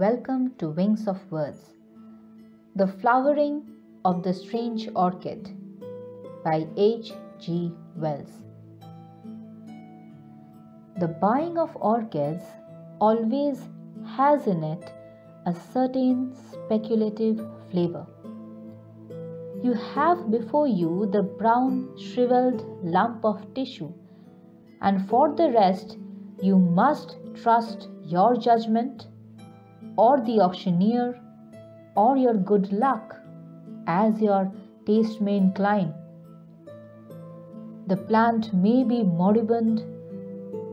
Welcome to Wings of Words, The Flowering of the Strange Orchid by H. G. Wells. The buying of orchids always has in it a certain speculative flavor. You have before you the brown, shriveled lump of tissue, and for the rest, you must trust your judgment, or the auctioneer, or your good luck, as your taste may incline. The plant may be moribund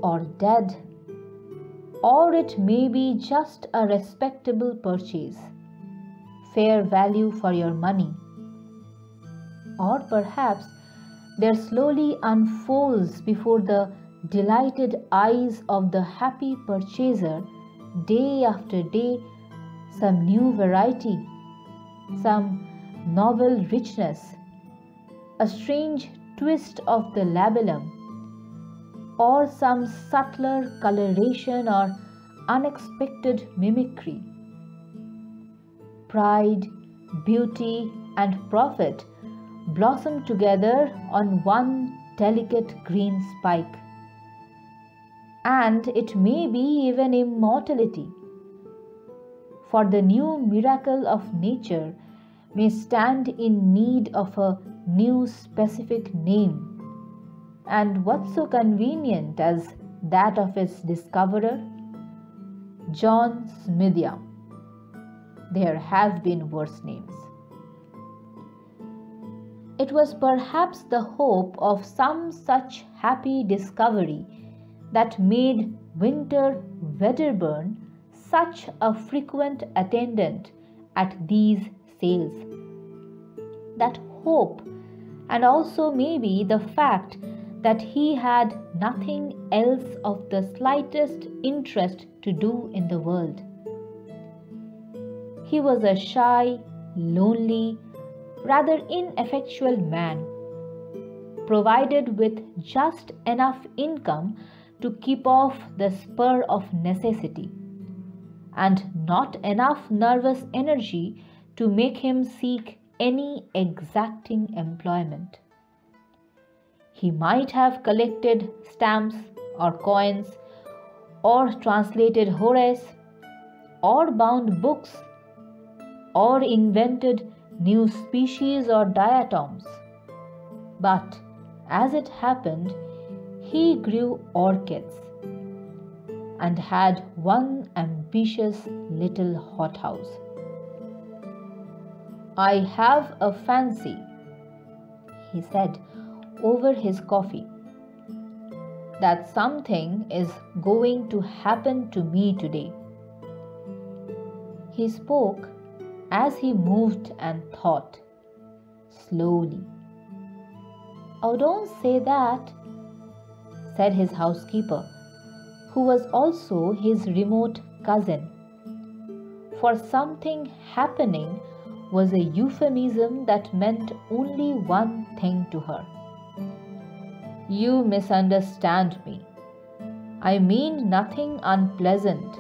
or dead, or it may be just a respectable purchase, fair value for your money. Or perhaps there slowly unfolds before the delighted eyes of the happy purchaser, day after day, some new variety, some novel richness, a strange twist of the labellum, or some subtler coloration or unexpected mimicry. Pride, beauty, and profit blossom together on one delicate green spike. And it may be even immortality, for the new miracle of nature may stand in need of a new specific name, and what so convenient as that of its discoverer, John Smithia. There have been worse names. It was perhaps the hope of some such happy discovery that made Winter Wedderburn such a frequent attendant at these sales. That hope, and also maybe the fact that he had nothing else of the slightest interest to do in the world. He was a shy, lonely, rather ineffectual man, provided with just enough income to keep off the spur of necessity, and not enough nervous energy to make him seek any exacting employment. He might have collected stamps or coins, or translated Horace, or bound books, or invented new species or diatoms. But, as it happened, he grew orchids, and had one ambitious little hothouse. "I have a fancy," he said over his coffee, "that something is going to happen to me today." He spoke as he moved and thought, slowly. "Oh, don't say that," said his housekeeper, who was also his remote cousin, for something happening was a euphemism that meant only one thing to her. "You misunderstand me. I mean nothing unpleasant,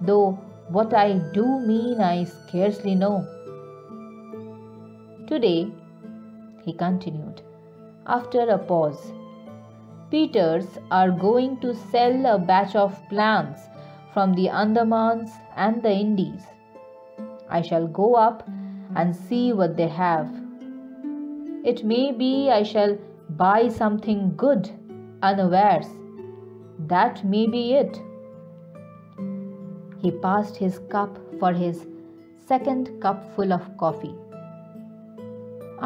though what I do mean I scarcely know. Today," he continued, after a pause, "Peters are going to sell a batch of plants from the Andamans and the Indies. I shall go up and see what they have. It may be I shall buy something good, unawares. That may be it." He passed his cup for his second cupful of coffee.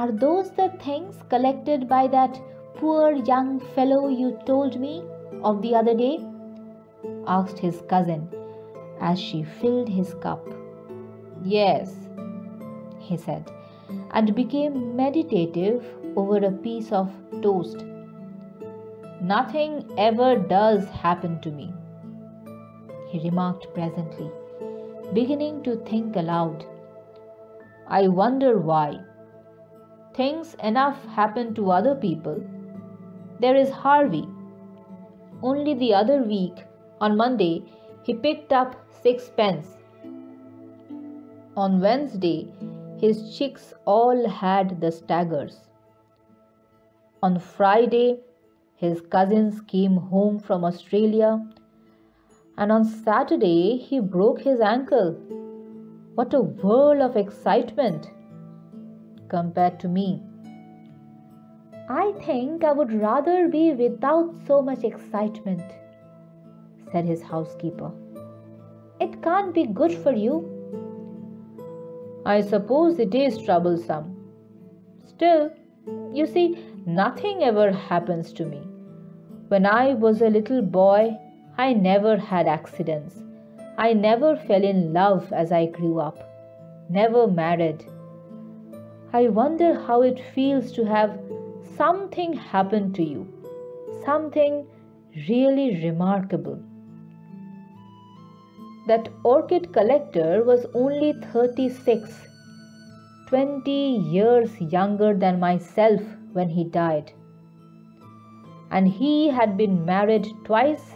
"Are those the things collected by that poor young fellow you told me of the other day?" asked his cousin as she filled his cup. "Yes," he said, and became meditative over a piece of toast. "Nothing ever does happen to me," he remarked presently, beginning to think aloud. "I wonder why. Things enough happen to other people. There is Harvey. Only the other week, on Monday, he picked up sixpence On Wednesday, his chicks all had the staggers. On Friday, his cousins came home from Australia, and on Saturday, he broke his ankle. What a whirl of excitement compared to me. I think I would rather be without so much excitement, said his housekeeper. It can't be good for you. I suppose it is troublesome. Still, you see, nothing ever happens to me. When I was a little boy, I never had accidents. I never fell in love as I grew up, never married. I wonder how it feels to have something happen to you, something really remarkable. That orchid collector was only 36, 20 years younger than myself when he died. And he had been married twice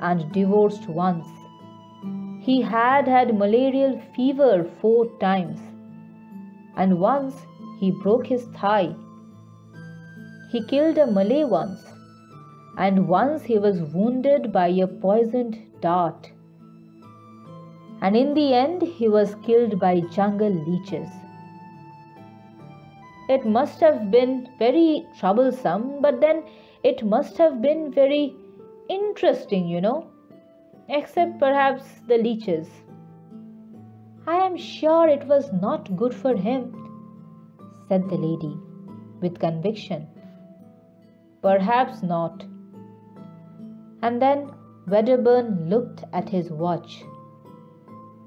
and divorced once. He had had malarial fever 4 times, and once he broke his thigh. He killed a Malay once, and once he was wounded by a poisoned dart. And in the end, he was killed by jungle leeches. It must have been very troublesome, but then it must have been very interesting, you know, except perhaps the leeches. I am sure it was not good for him, said the lady with conviction. Perhaps not. And then Wedderburn looked at his watch.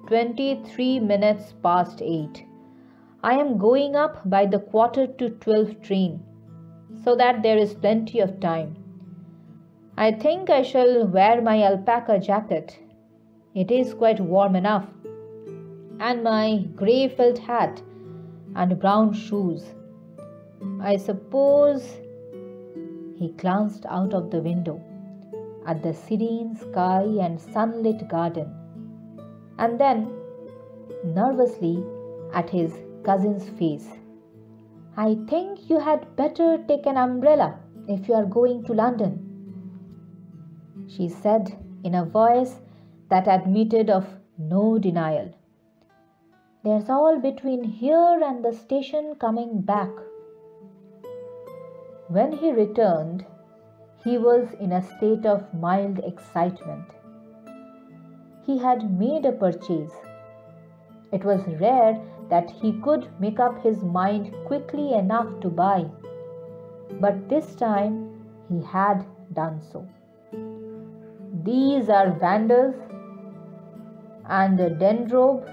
8:23. I am going up by the 11:45 train, so that there is plenty of time. I think I shall wear my alpaca jacket. It is quite warm enough. And my grey felt hat and brown shoes. I suppose... He glanced out of the window at the serene sky and sunlit garden, and then nervously at his cousin's face. I think you had better take an umbrella if you are going to London, she said in a voice that admitted of no denial. There's all between here and the station coming back. When he returned, he was in a state of mild excitement. He had made a purchase. It was rare that he could make up his mind quickly enough to buy, but this time he had done so. These are vandals and a dendrobe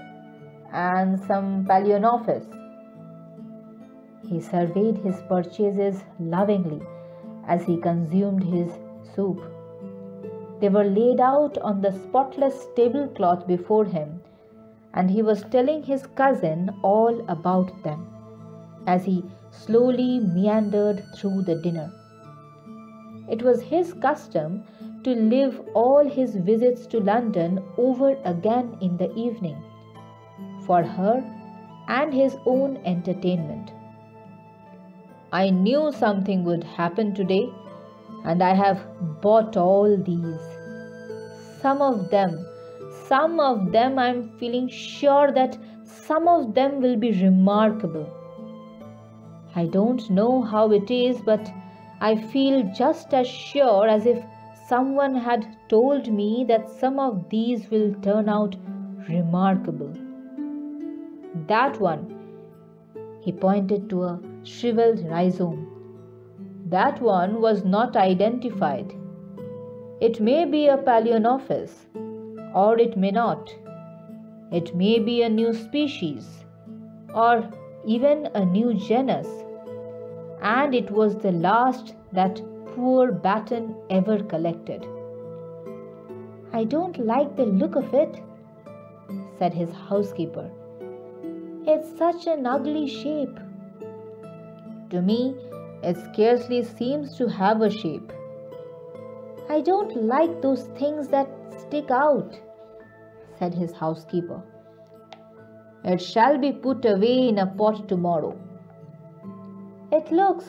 and some palinopsis. He surveyed his purchases lovingly as he consumed his soup. They were laid out on the spotless tablecloth before him, and he was telling his cousin all about them as he slowly meandered through the dinner. It was his custom to live all his visits to London over again in the evening, for her and his own entertainment. I knew something would happen today, and I have bought all these. Some of them I am feeling sure that some of them will be remarkable. I don't know how it is, but I feel just as sure as if someone had told me that some of these will turn out remarkable. That one, he pointed to a shriveled rhizome. That one was not identified. It may be a palinopsis, or it may not. It may be a new species, or even a new genus. And it was the last that poor Batten ever collected. I don't like the look of it, said his housekeeper. It's such an ugly shape. To me, it scarcely seems to have a shape. I don't like those things that stick out, said his housekeeper. It shall be put away in a pot tomorrow. It looks,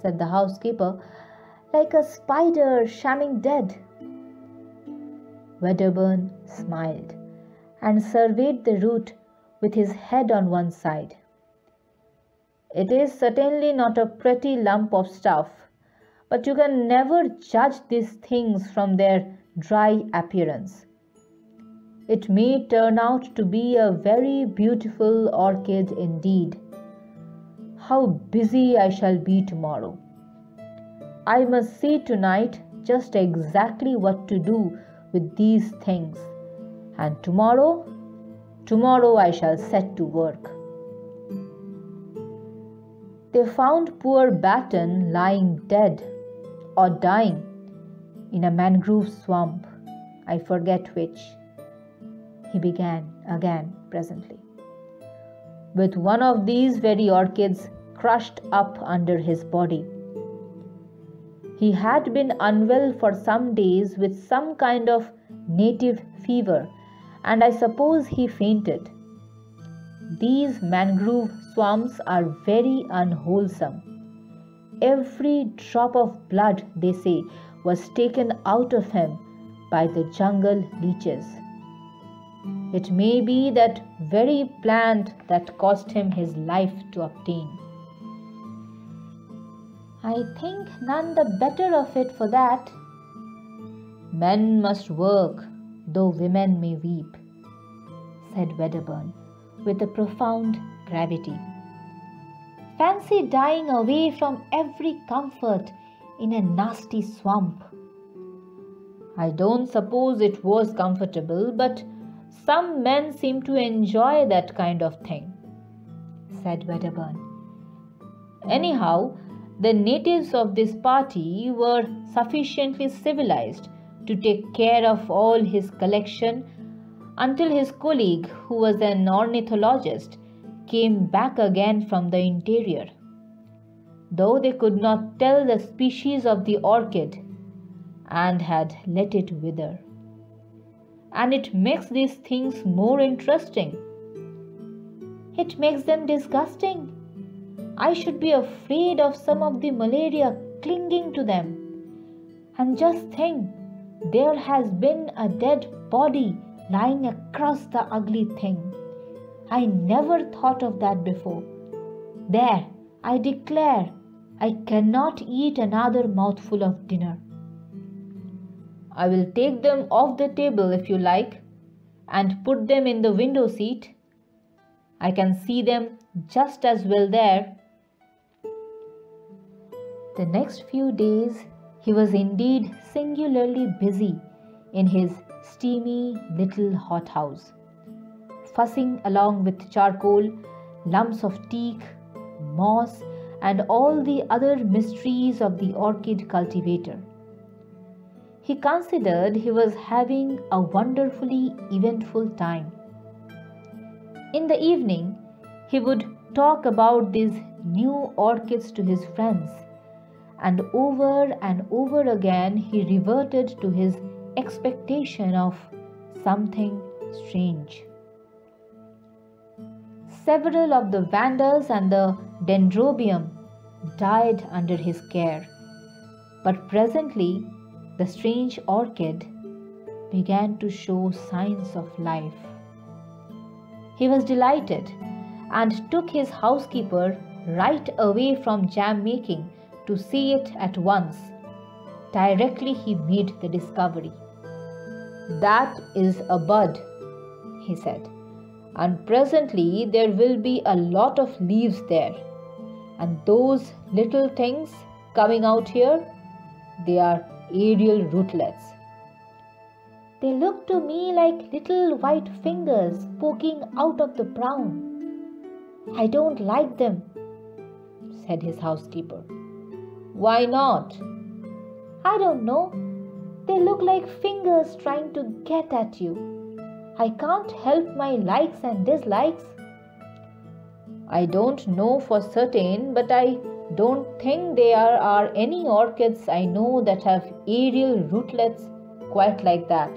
said the housekeeper, like a spider shamming dead. Wedderburn smiled and surveyed the root with his head on one side. It is certainly not a pretty lump of stuff, but you can never judge these things from their dry appearance. It may turn out to be a very beautiful orchid indeed. How busy I shall be tomorrow. I must see tonight just exactly what to do with these things, and tomorrow I shall set to work. They found poor Batten lying dead or dying in a mangrove swamp, I forget which. He began again presently, with one of these very orchids crushed up under his body. He had been unwell for some days with some kind of native fever, and I suppose he fainted. These mangrove swamps are very unwholesome. Every drop of blood, they say, was taken out of him by the jungle leeches. It may be that very plant that cost him his life to obtain. I think none the better of it for that. Men must work, though women may weep, said Wedderburn with a profound gravity. Fancy dying away from every comfort in a nasty swamp. I don't suppose it was comfortable, but some men seem to enjoy that kind of thing, said Wedderburn. Anyhow, the natives of this party were sufficiently civilized to take care of all his collection until his colleague, who was an ornithologist, came back again from the interior. Though they could not tell the species of the orchid and had let it wither. And it makes these things more interesting. It makes them disgusting. I should be afraid of some of the malaria clinging to them. And just think, there has been a dead body lying across the ugly thing. I never thought of that before. There, I declare, I cannot eat another mouthful of dinner. I will take them off the table if you like and put them in the window seat. I can see them just as well there. The next few days he was indeed singularly busy in his steamy little hothouse, fussing along with charcoal, lumps of teak, moss, and all the other mysteries of the orchid cultivator. He considered he was having a wonderfully eventful time. In the evening, he would talk about these new orchids to his friends, and over again he reverted to his expectation of something strange. Several of the Vandas and the Dendrobium died under his care, but presently the strange orchid began to show signs of life. He was delighted and took his housekeeper right away from jam making to see it at once, directly he made the discovery. That is a bud, he said, and presently there will be a lot of leaves there, and those little things coming out here, they are aerial rootlets. They look to me like little white fingers poking out of the brown. I don't like them, said his housekeeper. Why not? I don't know. They look like fingers trying to get at you. I can't help my likes and dislikes. I don't know for certain, but I don't think there are any orchids I know that have aerial rootlets quite like that.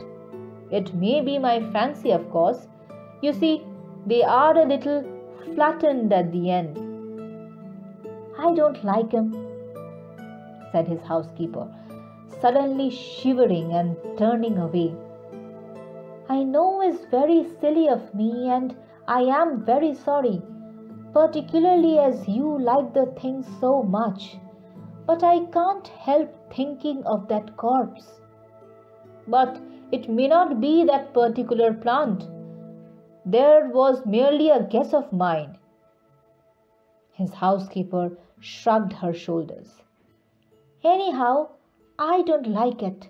It may be my fancy, of course. You see, They are a little flattened at the end. I don't like him, said his housekeeper, suddenly shivering and turning away. I know it's very silly of me, and I am very sorry, particularly as you like the thing so much, but I can't help thinking of that corpse. But it may not be that particular plant. There was merely a guess of mine. His housekeeper shrugged her shoulders. Anyhow, I don't like it,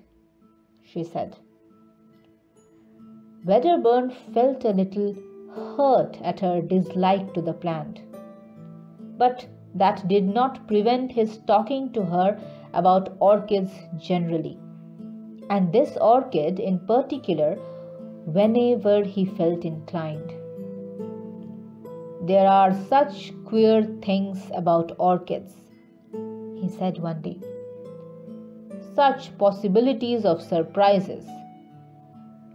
she said. Wedderburn felt a little hurt at her dislike to the plant, but that did not prevent his talking to her about orchids generally, and this orchid in particular, whenever he felt inclined. There are such queer things about orchids, he said one day. Such possibilities of surprises.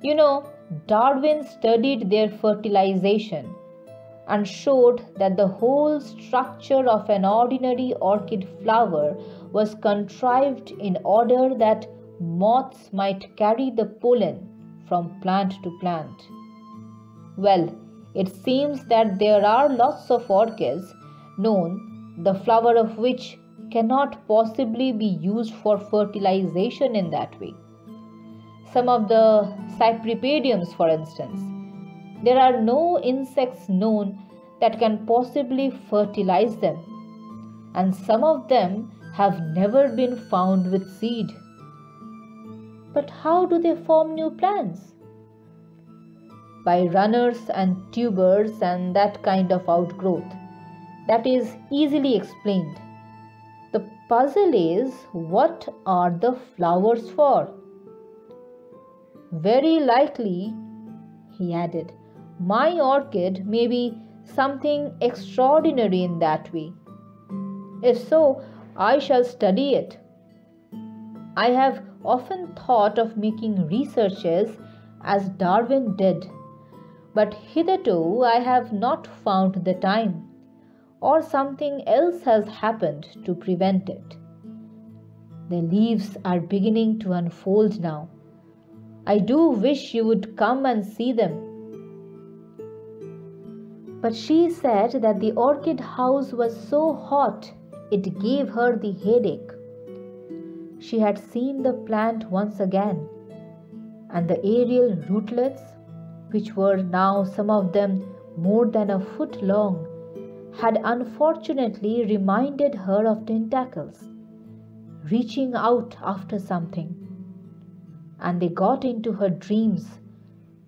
You know, Darwin studied their fertilization and showed that the whole structure of an ordinary orchid flower was contrived in order that moths might carry the pollen from plant to plant. Well, it seems that there are lots of orchids known, the flower of which cannot possibly be used for fertilization in that way. Some of the Cypripediums, for instance, there are no insects known that can possibly fertilize them, and some of them have never been found with seed. But how do they form new plants? By runners and tubers and that kind of outgrowth. That is easily explained. The puzzle is, what are the flowers for? Very likely, he added, my orchid may be something extraordinary in that way. If so, I shall study it. I have often thought of making researches as Darwin did, but hitherto I have not found the time, or something else has happened to prevent it. The leaves are beginning to unfold now. I do wish you would come and see them. But she said that the orchid house was so hot it gave her the headache. She had seen the plant once again, and the aerial rootlets, which were now some of them more than a foot long, had unfortunately reminded her of tentacles, reaching out after something. And they got into her dreams,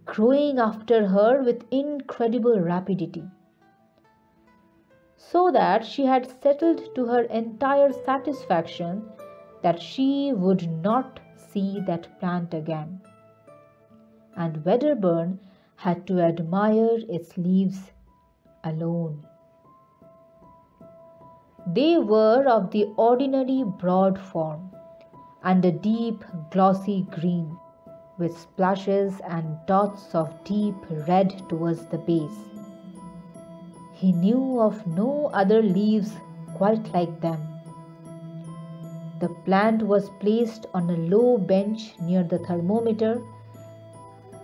growing after her with incredible rapidity, so that she had settled to her entire satisfaction that she would not see that plant again. And Wedderburn had to admire its leaves alone. They were of the ordinary broad form, and a deep glossy green, with splashes and dots of deep red towards the base. He knew of no other leaves quite like them. The plant was placed on a low bench near the thermometer,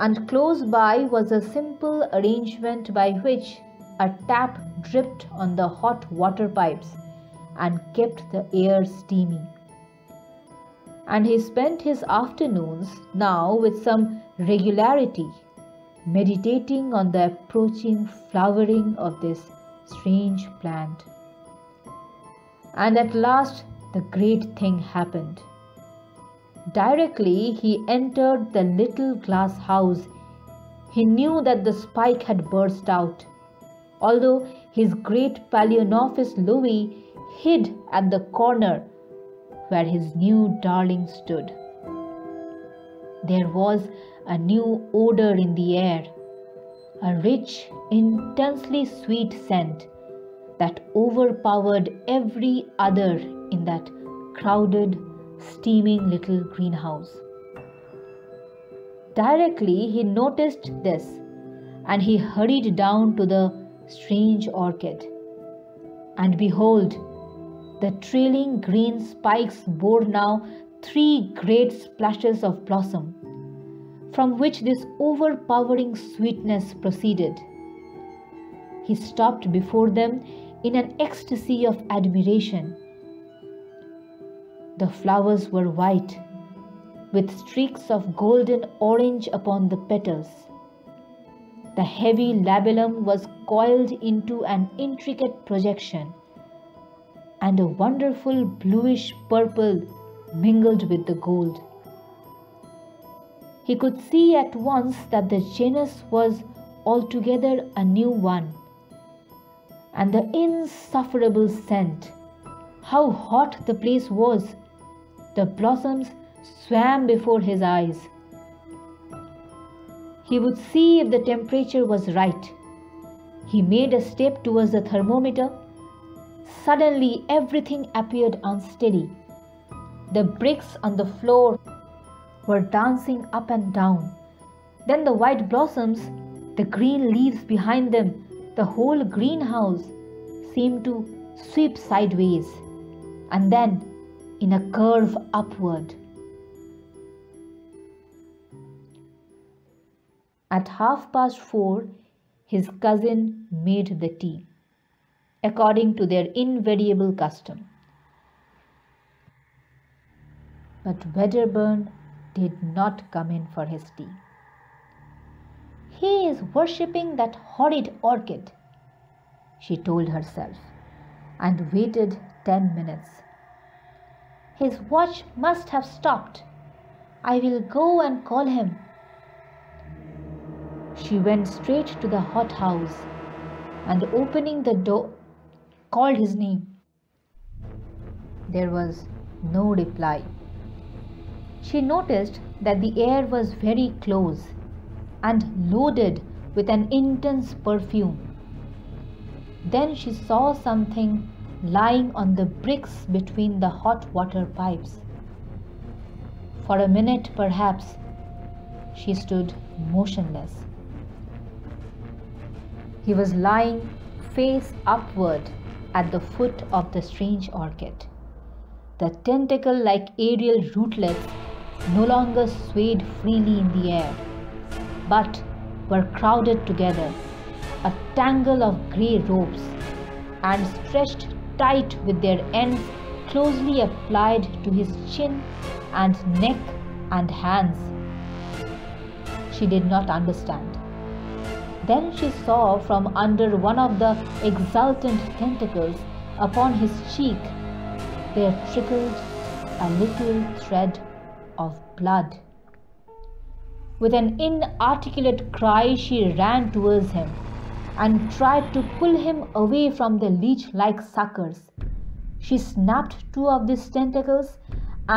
and close by was a simple arrangement by which a tap dripped on the hot water pipes and kept the air steamy. And he spent his afternoons now with some regularity, meditating on the approaching flowering of this strange plant. And at last, the great thing happened. Directly he entered the little glass house, he knew that the spike had burst out, although his great Phalaenopsis Louis hid at the corner where his new darling stood. There was a new odor in the air, a rich, intensely sweet scent that overpowered every other in that crowded, steaming little greenhouse. Directly he noticed this and he hurried down to the strange orchid. And behold, the trailing green spikes bore now three great splashes of blossom, from which this overpowering sweetness proceeded. He stopped before them in an ecstasy of admiration. The flowers were white, with streaks of golden orange upon the petals. The heavy labellum was coiled into an intricate projection, and a wonderful bluish purple mingled with the gold. He could see at once that the genus was altogether a new one, and the insufferable scent, how hot the place was, the blossoms swam before his eyes. He would see if the temperature was right. He made a step towards the thermometer. Suddenly everything appeared unsteady. The bricks on the floor were dancing up and down. Then the white blossoms, the green leaves behind them, the whole greenhouse seemed to sweep sideways and then in a curve upward. At 4:30, his cousin made the tea, according to their invariable custom. But Wedderburn did not come in for his tea. "He is worshipping that horrid orchid," she told herself, and waited 10 minutes. "His watch must have stopped. I will go and call him." She went straight to the hothouse and, opening the door, called his name. There was no reply. She noticed that the air was very close and loaded with an intense perfume. Then she saw something lying on the bricks between the hot water pipes. For a minute, perhaps, she stood motionless. He was lying face upward at the foot of the strange orchid. The tentacle-like aerial rootlets no longer swayed freely in the air, but were crowded together, a tangle of grey ropes, and stretched tight with their ends closely applied to his chin and neck and hands. She did not understand. Then she saw from under one of the exultant tentacles upon his cheek there trickled a little thread of blood. With an inarticulate cry, she ran towards him and tried to pull him away from the leech-like suckers. She snapped two of these tentacles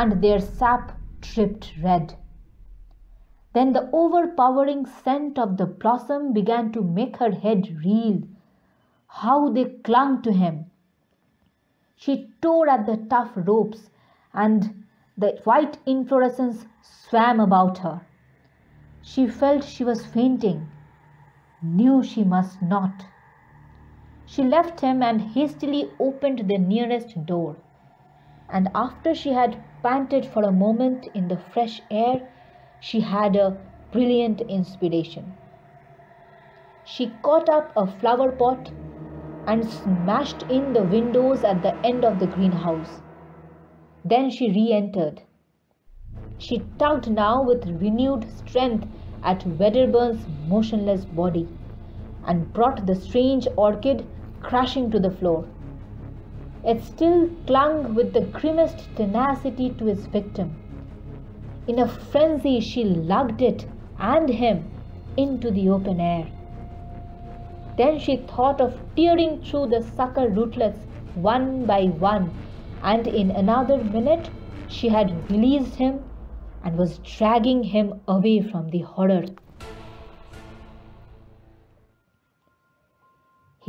and their sap dripped red. Then the overpowering scent of the blossom began to make her head reel. How they clung to him! She tore at the tough ropes, and the white inflorescence swam about her. She felt she was fainting, knew she must not. She left him and hastily opened the nearest door. And after she had panted for a moment in the fresh air, she had a brilliant inspiration. She caught up a flower pot and smashed in the windows at the end of the greenhouse. Then she re-entered. She tugged now with renewed strength at Wedderburn's motionless body and brought the strange orchid crashing to the floor. It still clung with the grimmest tenacity to its victim. In a frenzy, she lugged it and him into the open air. Then she thought of tearing through the sucker rootlets one by one, and in another minute she had released him and was dragging him away from the horror.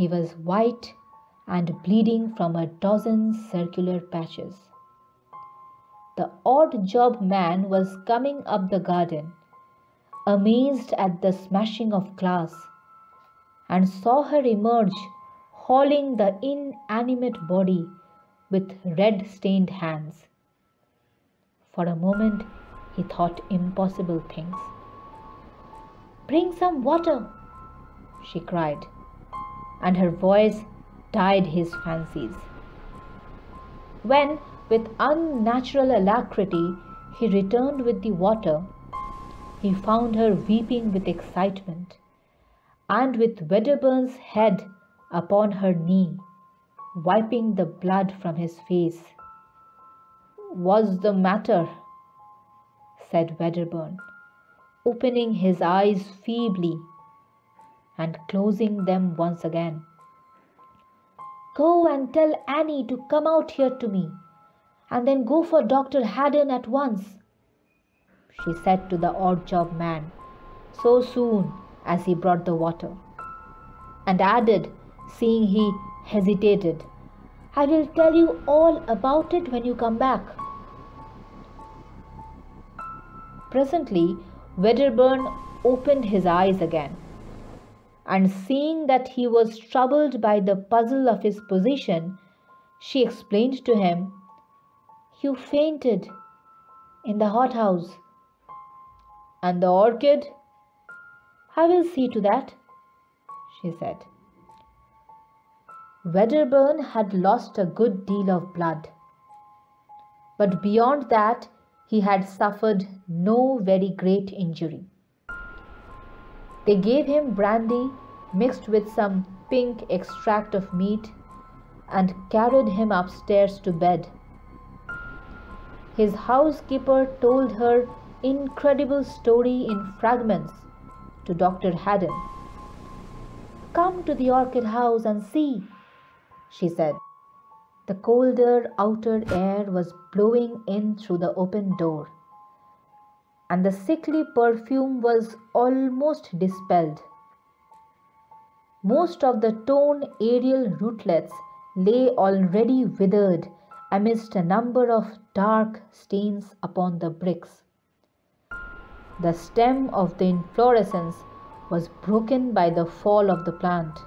He was white and bleeding from a dozen circular patches. The odd-job man was coming up the garden, amazed at the smashing of glass, and saw her emerge, hauling the inanimate body with red-stained hands. For a moment, he thought impossible things. "Bring some water," she cried, and her voice dyed his fancies. When, with unnatural alacrity, he returned with the water, he found her weeping with excitement, and with Wedderburn's head upon her knee, wiping the blood from his face. "What's the matter?" said Wedderburn, opening his eyes feebly and closing them once again. "Go and tell Annie to come out here to me, and then go for Dr. Haddon at once," she said to the odd-job man so soon as he brought the water, and added, seeing he hesitated, "I will tell you all about it when you come back." Presently, Wedderburn opened his eyes again, and seeing that he was troubled by the puzzle of his position, she explained to him, "You fainted in the hothouse." "And the orchid?" "I will see to that," she said. Wedderburn had lost a good deal of blood, but beyond that he had suffered no very great injury. They gave him brandy mixed with some pink extract of meat and carried him upstairs to bed. His housekeeper told her incredible story in fragments to Dr. Haddon. "Come to the orchid house and see," she said. The colder outer air was blowing in through the open door, and the sickly perfume was almost dispelled. Most of the torn aerial rootlets lay already withered amidst a number of dark stains upon the bricks. The stem of the inflorescence was broken by the fall of the plant,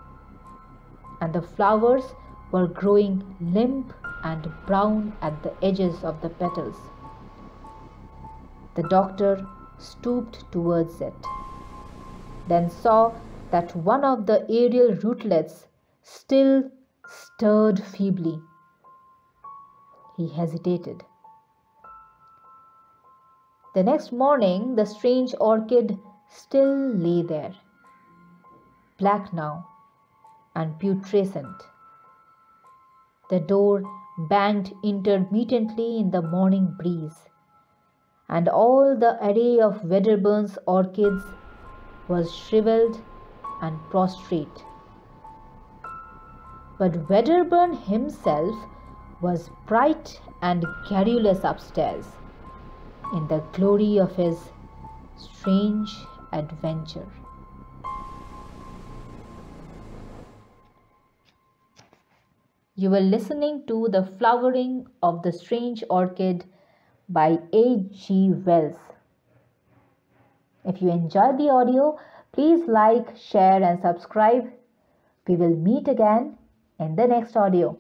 and the flowers were growing limp and brown at the edges of the petals. The doctor stooped towards it, then saw that one of the aerial rootlets still stirred feebly. He hesitated. The next morning, the strange orchid still lay there, black now and putrescent. The door banged intermittently in the morning breeze, and all the array of Wedderburn's orchids was shriveled and prostrate. But Wedderburn himself was bright and garrulous upstairs, in the glory of his strange adventure. You were listening to The Flowering of the Strange Orchid by H. G. Wells. If you enjoyed the audio, please like, share and subscribe. We will meet again in the next audio.